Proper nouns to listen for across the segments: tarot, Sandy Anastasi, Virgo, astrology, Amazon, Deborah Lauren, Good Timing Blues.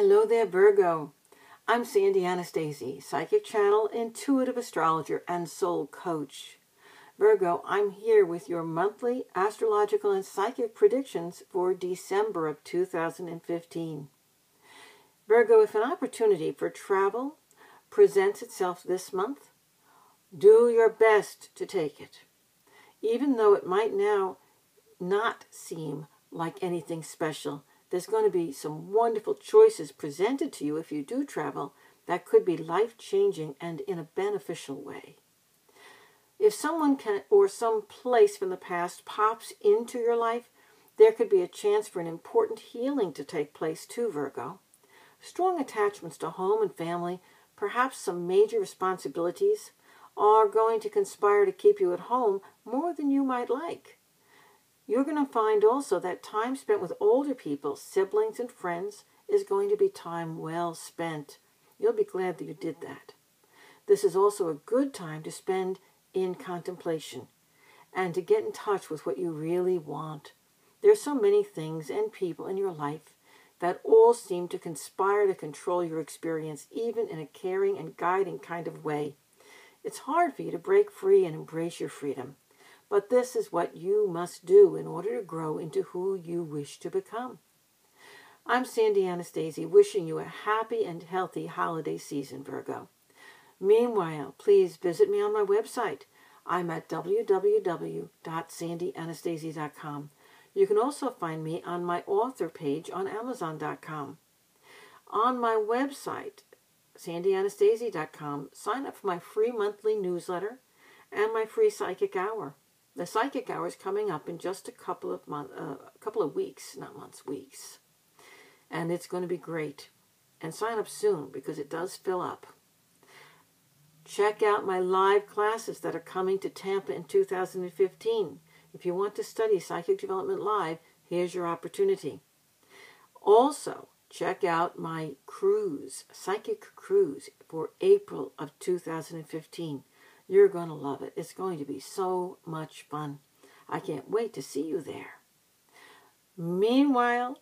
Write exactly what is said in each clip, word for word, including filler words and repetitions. Hello there, Virgo. I'm Sandy Anastasi, psychic channel, intuitive astrologer, and soul coach. Virgo, I'm here with your monthly astrological and psychic predictions for December of two thousand fifteen. Virgo, if an opportunity for travel presents itself this month, do your best to take it, even though it might now not seem like anything special. There's going to be some wonderful choices presented to you if you do travel that could be life-changing and in a beneficial way. If someone can, or some place from the past pops into your life, there could be a chance for an important healing to take place too, Virgo. Strong attachments to home and family, perhaps some major responsibilities, are going to conspire to keep you at home more than you might like. You're going to find also that time spent with older people, siblings and friends, is going to be time well spent. You'll be glad that you did that. This is also a good time to spend in contemplation and to get in touch with what you really want. There's so many things and people in your life that all seem to conspire to control your experience, even in a caring and guiding kind of way. It's hard for you to break free and embrace your freedom. But this is what you must do in order to grow into who you wish to become. I'm Sandy Anastasi, wishing you a happy and healthy holiday season, Virgo. Meanwhile, please visit me on my website. I'm at w w w dot sandy anastasi dot com. You can also find me on my author page on amazon dot com. On my website, sandy anastasi dot com, sign up for my free monthly newsletter and my free psychic hour. The psychic hour is coming up in just a couple of month, uh, a couple of weeks, not months, weeks. And it's going to be great. And sign up soon because it does fill up. Check out my live classes that are coming to Tampa in two thousand fifteen. If you want to study psychic development live, here's your opportunity. Also, check out my cruise, psychic cruise for April of two thousand fifteen. You're going to love it. It's going to be so much fun. I can't wait to see you there. Meanwhile,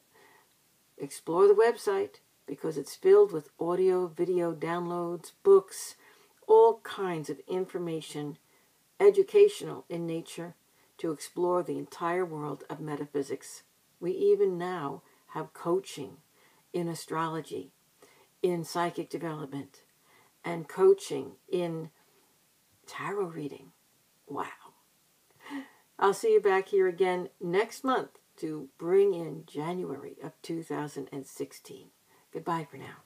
explore the website because it's filled with audio, video downloads, books, all kinds of information, educational in nature, to explore the entire world of metaphysics. We even now have coaching in astrology, in psychic development, and coaching in tarot reading. Wow. I'll see you back here again next month to bring in January of two thousand sixteen. Goodbye for now.